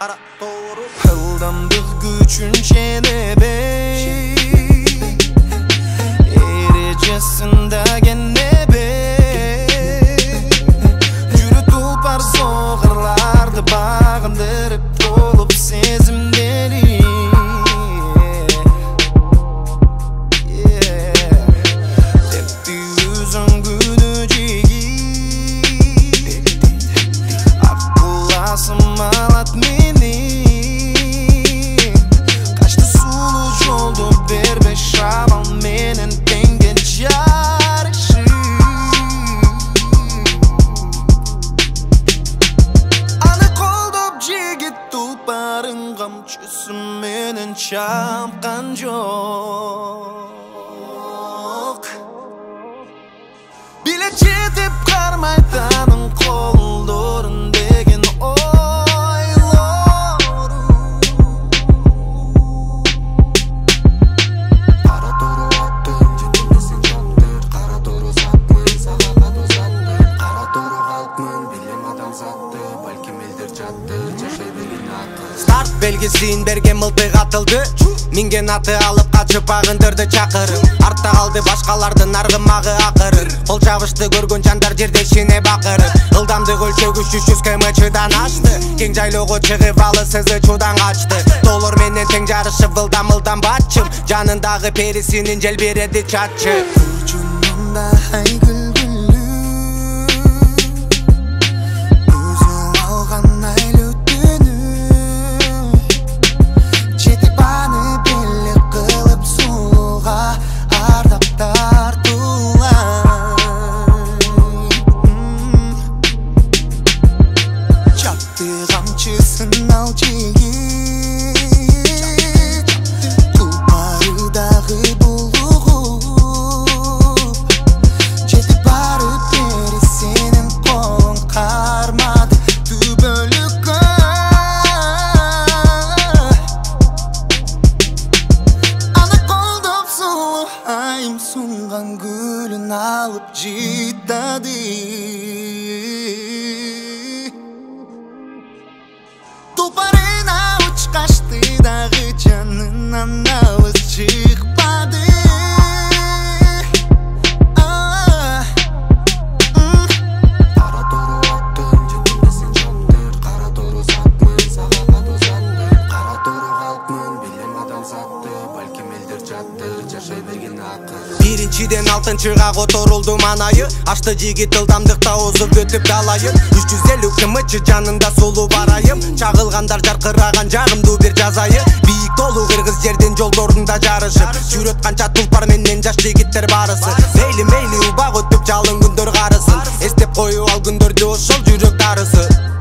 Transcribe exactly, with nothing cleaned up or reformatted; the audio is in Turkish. Kara toru Kıldamdık güçünce de bey Erecesinde gene bey Yürü tupar soğurlardı bağındırıp dolup sezim deli Tepti yüzün günü cegi Akkulasım alat mi? Çözümünün çapkan yok Bile çetip karmaytanın kollarında Start belgesin bergen mıltık atıldı Mingen atı alıp kaçıp ağındırdı çakırı Artta kaldı başkalardı nargımağı akırı Kol çavıştı görgün canlar jerdeşine bakırı Ildamdık ölçeği üç yüz kilometrden açtı Keng jayloğu çıgıp alı sızı çudan kaçtı Dolur menen teng jarışıp ıldam ıldam batçım Canındağı perisinin jel beredi çatçı Ucunumda aygül güllü Gözü alğan aylü Al çeğip Kuparıdağı buluğup Jetip barıp beri senin kolun karmadı Tübölükü Ana koldop suğu ayım sunğan gülün alıp jittadı Тупарына уч кашты дагы жанынан науыз чыкпады Кара тору аттын жеткендесин жаттыр Кара тору сатмын сағалат озанды Кара тору халкмын билем адал затты Балким элдер жаттыр жашай берген акыр Birinciden altıncığa oturuldum anayı Açtı jigit ıldamdıkta ozıp ötüp dalayı üç yüz elli kilometre canında sulu barayım Çağılğandar jarkıragan jağımdu bir jazayı Biyik dolu kırgız jerden joldorunda jarışıp Jürötkança tulpar menen jaş jigitter barısı Meyli meyli ubaq ötüp jalın gündör qarısın Estep koyu al gündörde oşol jürök darısı